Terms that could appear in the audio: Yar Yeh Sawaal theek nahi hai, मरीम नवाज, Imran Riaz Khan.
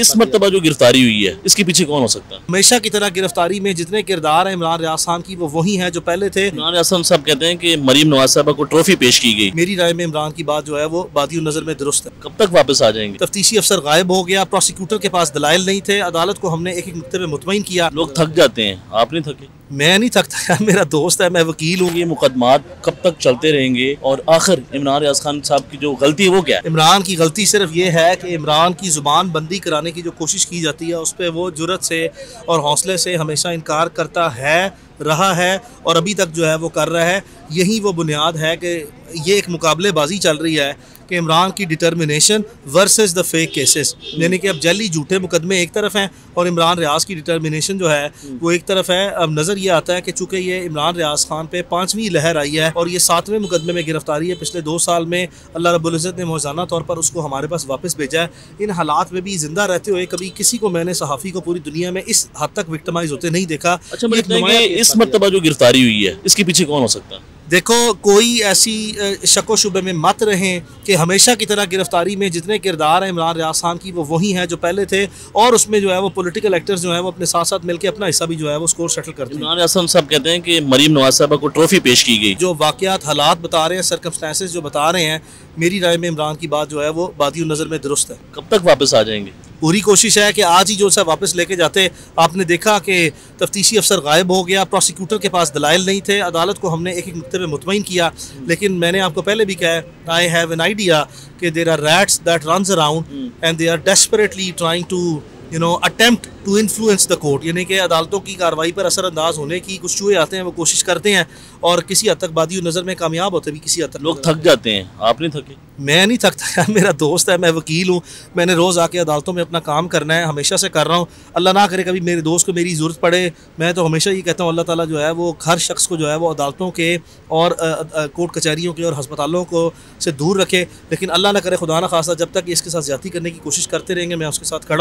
इस मरतबा जो गिरफ्तारी हुई है इसके पीछे कौन हो सकता है? हमेशा की तरह गिरफ्तारी में जितने किरदार हैं इमरान रियाज खान की वो वही हैं जो पहले थे। इमरान रियाज खान साहब कहते हैं कि मरीम नवाज साहबा को ट्रॉफी पेश की गई। मेरी राय में इमरान की बात जो है वो बादी नजर में दुरुस्त है। कब तक वापस आ जाएंगे? तफ्तीशी अफसर गायब हो गया, प्रोसिक्यूटर के पास दलाइल नहीं थे, अदालत को हमने एक एक नुक्ते पे मुतमईन किया। लोग थक जाते हैं, आप नहीं थके? मैं नहीं थकता यार, मेरा दोस्त है, मैं वकील हूँ। ये मुकदमात कब तक चलते रहेंगे और आखिर इमरान रियाज खान साहब की जो गलती है वो क्या है? इमरान की गलती सिर्फ ये है कि इमरान की जुबान बंदी कराने की जो कोशिश की जाती है उस पर वो जुर्रत से और हौसले से हमेशा इनकार करता है रहा है और अभी तक जो है वो कर रहा है। यही वो बुनियाद है कि ये एक मुकाबलेबाजी चल रही है कि इमरान की determination versus the fake cases, यानी कि अब जली झूठे मुकदमे एक तरफ हैं और इमरान रियाज की डिटर्मिनेशन जो है वो एक तरफ है। अब नज़र ये आता है कि चूँकि ये इमरान रियाज खान पे 5वीं लहर आई है और ये 7वें मुकदमे में गिरफ्तारी है, पिछले 2 साल में अल्लाह रब्बुल इज़्ज़त ने मौज़ाना तौर पर उसको हमारे पास वापस भेजा है। इन हालात में भी ज़िंदा रहते हुए कभी किसी को, मैंने सहाफ़ी को पूरी दुनिया में इस हद तक विक्टिमाइज होते नहीं देखा। इस मरतबा जो गिरफ्तारी हुई है इसके पीछे कौन हो सकता है? देखो, कोई ऐसी शको शुबे में मत रहें कि हमेशा की तरह गिरफ्तारी में जितने किरदार हैं इमरान रियाज खान की वो वही हैं जो पहले थे और उसमें जो है वो पॉलिटिकल एक्टर्स जो हैं वो अपने साथ साथ मिलकर अपना हिस्सा भी जो है वो स्कोर सेटल करते हैं। इमरान रियाज खान साहब कहते हैं कि मरीम नवाज साहबा को ट्रॉफी पेश की गई। जो वाक़यात हालात बता रहे हैं, सर्कमस्टेंसेस जो बता रहे हैं, मेरी राय में इमरान की बात जो है वो बादी नज़र में दुरुस्त है। कब तक वापस आ जाएंगे? पूरी कोशिश है कि आज ही जो है वापस लेके जाते। आपने देखा कि तफ्तीशी अफसर गायब हो गया, प्रोसिक्यूटर के पास दलाइल नहीं थे, अदालत को हमने एक एक नुक्ते पे मुतमईन किया। लेकिन मैंने आपको पहले भी कहा, आई हैव एन आइडिया कि there are rats that runs around and they are desperately trying to attempt to influence the court, यानी कि अदालतों की कार्रवाई पर असरअंदाज होने की कुछ चूहे आते हैं, वो कोशिश करते हैं और किसी हद तक बादी नज़र में कामयाब होते भी किसी हद तक। लोग थक जाते हैं, आप नहीं थके? मैं नहीं थकता यार, मेरा दोस्त है, मैं वकील हूँ, मैंने रोज़ आके अदालतों में अपना काम करना है, हमेशा से कर रहा हूँ। अल्लाह ना करे कभी मेरे दोस्त को मेरी ज़रूरत पड़े। मैं तो हमेशा ये कहता हूँ अल्लाह ताला जो है वो हर शख्स को जो है वो अदालतों के और कोर्ट कचहरियों के और हस्पतालों को से दूर रखे। लेकिन अल्लाह ना करे, खुदा ना खासा, जब तक इसके साथ ज़्यादती करने की कोशिश करते रहेंगे मैं उसके साथ खड़ा हूँ।